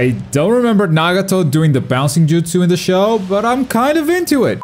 I don't remember Nagato doing the bouncing jutsu in the show, but I'm kind of into it.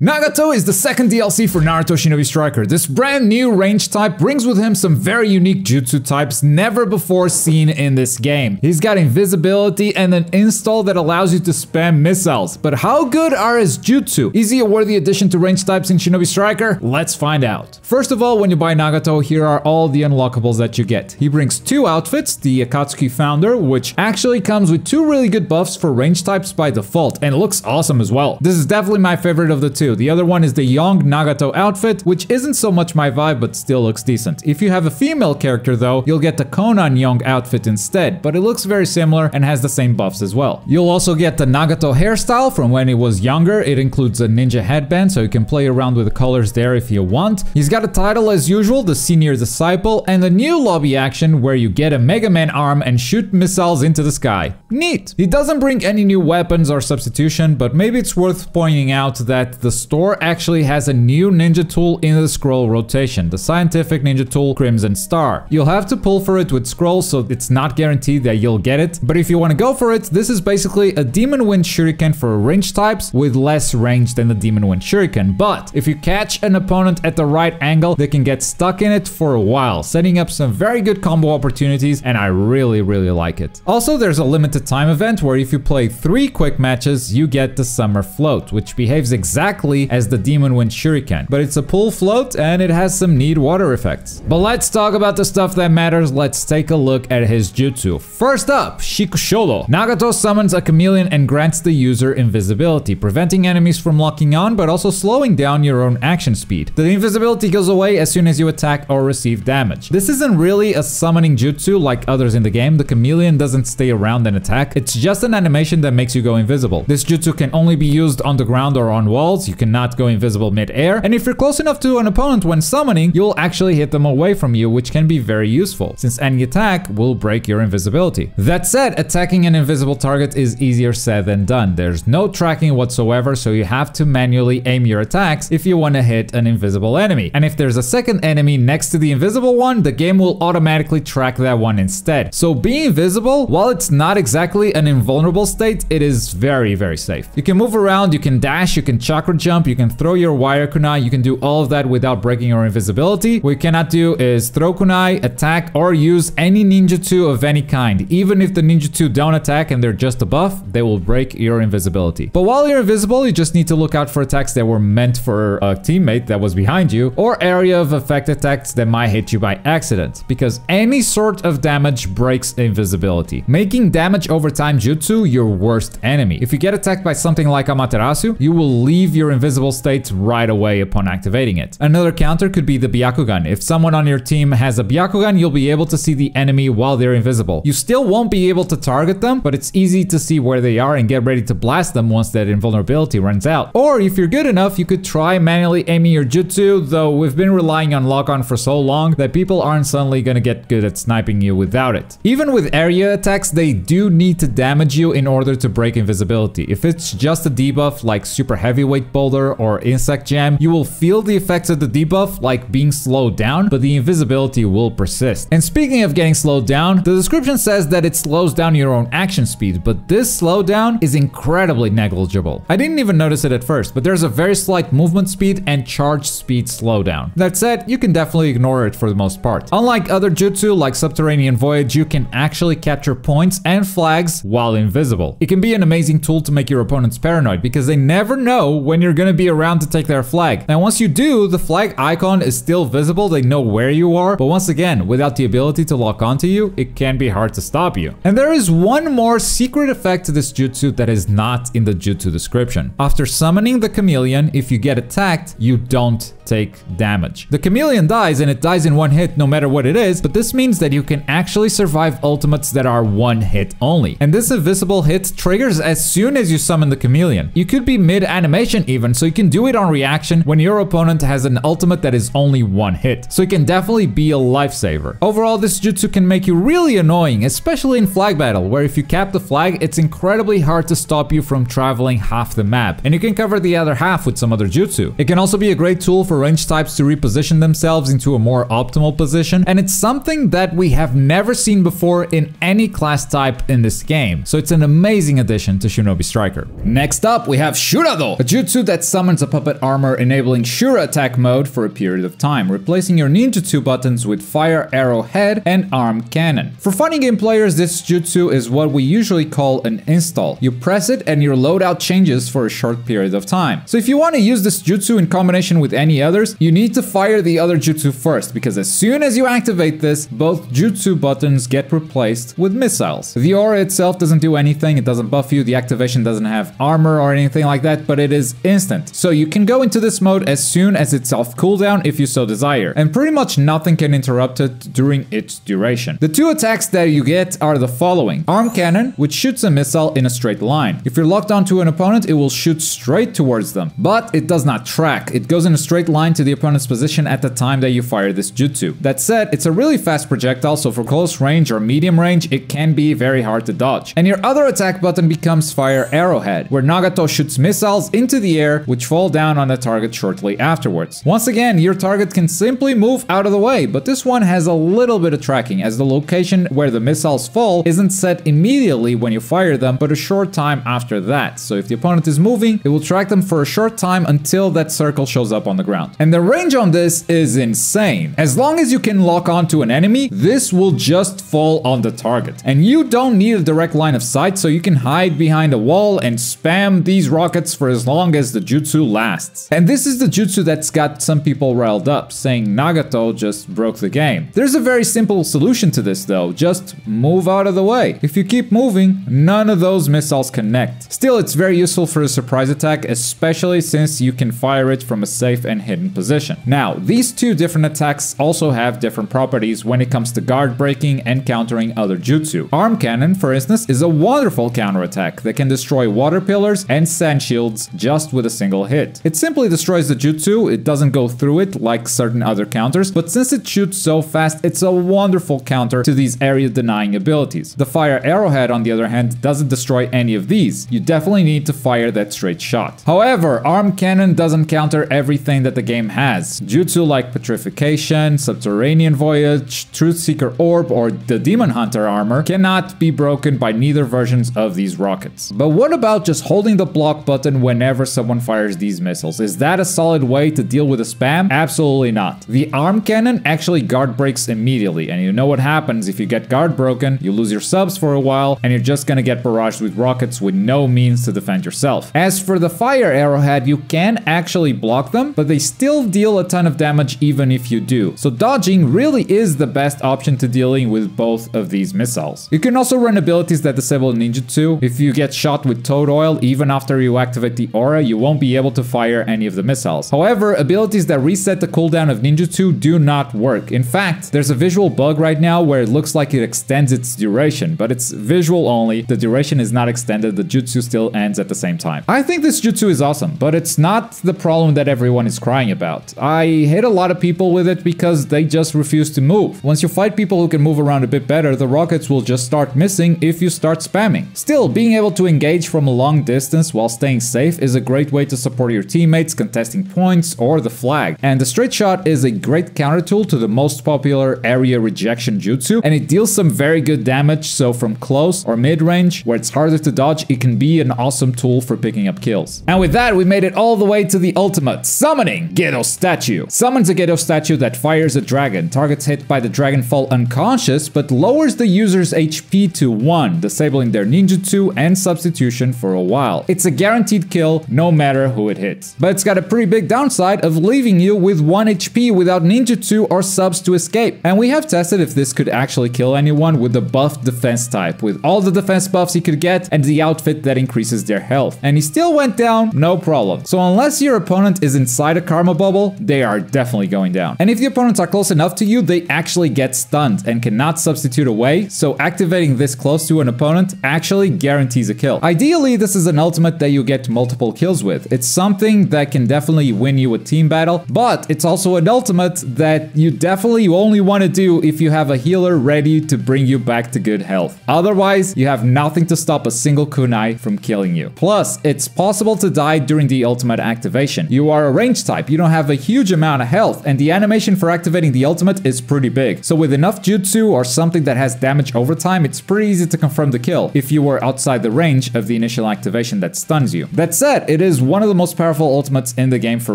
Nagato is the second DLC for Naruto Shinobi Striker. This brand new range type brings with him some very unique jutsu types never before seen in this game. He's got invisibility and an install that allows you to spam missiles. But how good are his jutsu? Is he a worthy addition to range types in Shinobi Striker? Let's find out. First of all, when you buy Nagato, here are all the unlockables that you get. He brings two outfits, the Akatsuki Founder, which actually comes with two really good buffs for range types by default, and looks awesome as well. This is definitely my favorite of the two. The other one is the young Nagato outfit, which isn't so much my vibe, but still looks decent. If you have a female character though, you'll get the Konan young outfit instead, but it looks very similar and has the same buffs as well. You'll also get the Nagato hairstyle from when he was younger. It includes a ninja headband, so you can play around with the colors there if you want. He's got a title as usual, the Senior Disciple, and a new lobby action where you get a Mega Man arm and shoot missiles into the sky. Neat! He doesn't bring any new weapons or substitution, but maybe it's worth pointing out that the store actually has a new ninja tool in the scroll rotation, the scientific ninja tool Crimson Star. You'll have to pull for it with scrolls, so it's not guaranteed that you'll get it, but if you want to go for it, this is basically a Demon Wind Shuriken for range types with less range than the Demon Wind Shuriken, but if you catch an opponent at the right angle, they can get stuck in it for a while, setting up some very good combo opportunities, and I really like it. Also, there's a limited time event where if you play 3 quick matches, you get the Summer Float, which behaves exactly as the Demon Wind Shuriken, but it's a pool float and it has some neat water effects. But let's talk about the stuff that matters. Let's take a look at his jutsu. First up, Shikusholo. Nagato summons a chameleon and grants the user invisibility, preventing enemies from locking on, but also slowing down your own action speed. The invisibility goes away as soon as you attack or receive damage. This isn't really a summoning jutsu like others in the game. The chameleon doesn't stay around and attack. It's just an animation that makes you go invisible. This jutsu can only be used on the ground or on walls. You cannot go invisible mid-air, and if you're close enough to an opponent when summoning, you'll actually hit them away from you, which can be very useful, since any attack will break your invisibility. That said, attacking an invisible target is easier said than done. There's no tracking whatsoever, so you have to manually aim your attacks if you want to hit an invisible enemy. And if there's a second enemy next to the invisible one, the game will automatically track that one instead. So being invisible, while it's not exactly an invulnerable state, it is very safe. You can move around, you can dash, you can chakra jump, you can throw your wire kunai, you can do all of that without breaking your invisibility. What you cannot do is throw kunai, attack, or use any ninjutsu of any kind. Even if the ninjutsu don't attack and they're just a buff, they will break your invisibility. But while you're invisible, you just need to look out for attacks that were meant for a teammate that was behind you, or area of effect attacks that might hit you by accident, because any sort of damage breaks invisibility, making damage over time jutsu your worst enemy. If you get attacked by something like Amaterasu, you will leave your invisible state right away upon activating it. Another counter could be the Byakugan. If someone on your team has a Byakugan, you'll be able to see the enemy while they're invisible. You still won't be able to target them, but it's easy to see where they are and get ready to blast them once that invulnerability runs out. Or if you're good enough, you could try manually aiming your jutsu, though we've been relying on lock-on for so long that people aren't suddenly gonna get good at sniping you without it. Even with area attacks, they do need to damage you in order to break invisibility. If it's just a debuff like super heavyweight boulder or insect jam, you will feel the effects of the debuff, like being slowed down, but the invisibility will persist. And speaking of getting slowed down, the description says that it slows down your own action speed, but this slowdown is incredibly negligible. I didn't even notice it at first, but there's a very slight movement speed and charge speed slowdown. That said, you can definitely ignore it for the most part. Unlike other jutsu like Subterranean Voyage, you can actually capture points and flags while invisible. It can be an amazing tool to make your opponents paranoid, because they never know when you're gonna be around to take their flag. Now once you do, the flag icon is still visible, they know where you are, but once again, without the ability to lock onto you, it can be hard to stop you. And there is one more secret effect to this jutsu that is not in the jutsu description. After summoning the chameleon, if you get attacked, you don't take damage. The chameleon dies, and it dies in one hit no matter what it is, but this means that you can actually survive ultimates that are one hit only. And this invisible hit triggers as soon as you summon the chameleon. You could be mid-animation even even, so you can do it on reaction when your opponent has an ultimate that is only one hit. So it can definitely be a lifesaver. Overall, this jutsu can make you really annoying, especially in flag battle, where if you cap the flag, it's incredibly hard to stop you from traveling half the map, and you can cover the other half with some other jutsu. It can also be a great tool for range types to reposition themselves into a more optimal position, and it's something that we have never seen before in any class type in this game, so it's an amazing addition to Shinobi Striker. Next up, we have Shurado, a jutsu that summons a puppet armor, enabling Shura attack mode for a period of time, replacing your ninjutsu buttons with fire, arrow, head, and arm cannon. For fighting game players, this jutsu is what we usually call an install. You press it and your loadout changes for a short period of time. So if you want to use this jutsu in combination with any others, you need to fire the other jutsu first, because as soon as you activate this, both jutsu buttons get replaced with missiles. The aura itself doesn't do anything, it doesn't buff you, the activation doesn't have armor or anything like that, but it is instant. So you can go into this mode as soon as it's off cooldown if you so desire, and pretty much nothing can interrupt it during its duration. The two attacks that you get are the following. Arm cannon, which shoots a missile in a straight line. If you're locked onto an opponent, it will shoot straight towards them, but it does not track. It goes in a straight line to the opponent's position at the time that you fire this jutsu. That said, it's a really fast projectile, so for close range or medium range, it can be very hard to dodge. And your other attack button becomes fire arrowhead, where Nagato shoots missiles into the air, which fall down on the target shortly afterwards. Once again, your target can simply move out of the way, but this one has a little bit of tracking, as the location where the missiles fall isn't set immediately when you fire them, but a short time after that. So if the opponent is moving, it will track them for a short time until that circle shows up on the ground. And the range on this is insane. As long as you can lock onto an enemy, this will just fall on the target. And you don't need a direct line of sight, so you can hide behind a wall and spam these rockets for as long as the jutsu lasts. And this is the jutsu that's got some people riled up, saying Nagato just broke the game. There's a very simple solution to this though, just move out of the way. If you keep moving, none of those missiles connect. Still, it's very useful for a surprise attack, especially since you can fire it from a safe and hidden position. Now, these two different attacks also have different properties when it comes to guard breaking and countering other jutsu. Arm cannon, for instance, is a wonderful counter attack that can destroy water pillars and sand shields just with a single hit. It simply destroys the jutsu, it doesn't go through it like certain other counters, but since it shoots so fast, it's a wonderful counter to these area denying abilities. The fire arrowhead, on the other hand, doesn't destroy any of these. You definitely need to fire that straight shot. However, arm cannon doesn't counter everything that the game has. Jutsu like petrification, subterranean voyage, truth seeker orb, or the demon hunter armor cannot be broken by neither versions of these rockets. But what about just holding the block button whenever someone fires these missiles? Is that a solid way to deal with a spam? Absolutely not. The arm cannon actually guard breaks immediately, and you know what happens if you get guard broken. You lose your subs for a while, and you're just gonna get barraged with rockets with no means to defend yourself. As for the fire arrowhead, you can actually block them, but they still deal a ton of damage even if you do. So dodging really is the best option to dealing with both of these missiles. You can also run abilities that disable ninjutsu. If you get shot with toad oil, even after you activate the aura, you won't be able to fire any of the missiles. However, abilities that reset the cooldown of ninjutsu do not work. In fact, there's a visual bug right now where it looks like it extends its duration, but it's visual only. The duration is not extended, the jutsu still ends at the same time. I think this jutsu is awesome, but it's not the problem that everyone is crying about. I hit a lot of people with it because they just refuse to move. Once you fight people who can move around a bit better, the rockets will just start missing if you start spamming. Still, being able to engage from a long distance while staying safe is a great way to support your teammates contesting points or the flag. And the straight shot is a great counter tool to the most popular area rejection jutsu, and it deals some very good damage, so from close or mid-range, where it's harder to dodge, it can be an awesome tool for picking up kills. And with that, we made it all the way to the ultimate, summoning Gedo statue. Summons a Gedo statue that fires a dragon. Targets hit by the dragon fall unconscious, but lowers the user's HP to 1, disabling their ninjutsu and substitution for a while. It's a guaranteed kill, no matter who it hits. But it's got a pretty big downside of leaving you with 1 HP without ninjutsu or subs to escape. And we have tested if this could actually kill anyone with the buffed defense type, with all the defense buffs he could get and the outfit that increases their health. And he still went down, no problem. So unless your opponent is inside a karma bubble, they are definitely going down. And if the opponents are close enough to you, they actually get stunned and cannot substitute away, so activating this close to an opponent actually guarantees a kill. Ideally, this is an ultimate that you get multiple kills comes with. It's something that can definitely win you a team battle, but it's also an ultimate that you definitely only want to do if you have a healer ready to bring you back to good health. Otherwise, you have nothing to stop a single kunai from killing you. Plus, it's possible to die during the ultimate activation. You are a range type, you don't have a huge amount of health, and the animation for activating the ultimate is pretty big. So with enough jutsu or something that has damage over time, it's pretty easy to confirm the kill if you were outside the range of the initial activation that stuns you. That said, it is one of the most powerful ultimates in the game for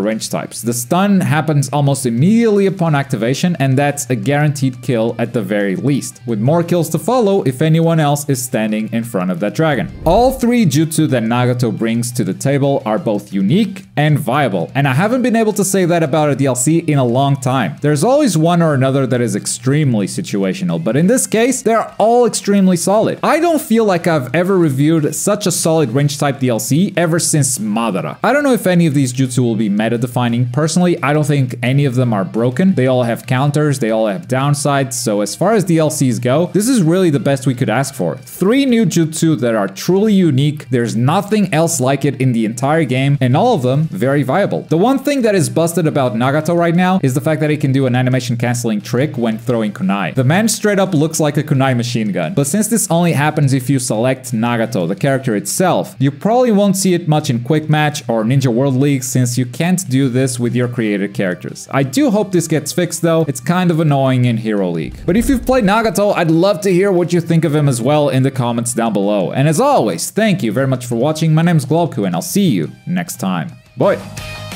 range types. The stun happens almost immediately upon activation, and that's a guaranteed kill at the very least, with more kills to follow if anyone else is standing in front of that dragon. All three jutsu that Nagato brings to the table are both unique and viable, and I haven't been able to say that about a DLC in a long time. There's always one or another that is extremely situational, but in this case, they're all extremely solid. I don't feel like I've ever reviewed such a solid range type DLC ever since Madara. I don't know if any of these jutsu will be meta-defining. Personally, I don't think any of them are broken. They all have counters, they all have downsides, so as far as DLCs go, this is really the best we could ask for. 3 new jutsu that are truly unique, there's nothing else like it in the entire game, and all of them very viable. The one thing that is busted about Nagato right now is the fact that he can do an animation cancelling trick when throwing kunai. The man straight up looks like a kunai machine gun, but since this only happens if you select Nagato, the character itself, you probably won't see it much in Quick Match or Ninja World League since you can't do this with your created characters. I do hope this gets fixed though, it's kind of annoying in Hero League. But if you've played Nagato, I'd love to hear what you think of him as well in the comments down below. And as always, thank you very much for watching, my name's Globku and I'll see you next time. Bye!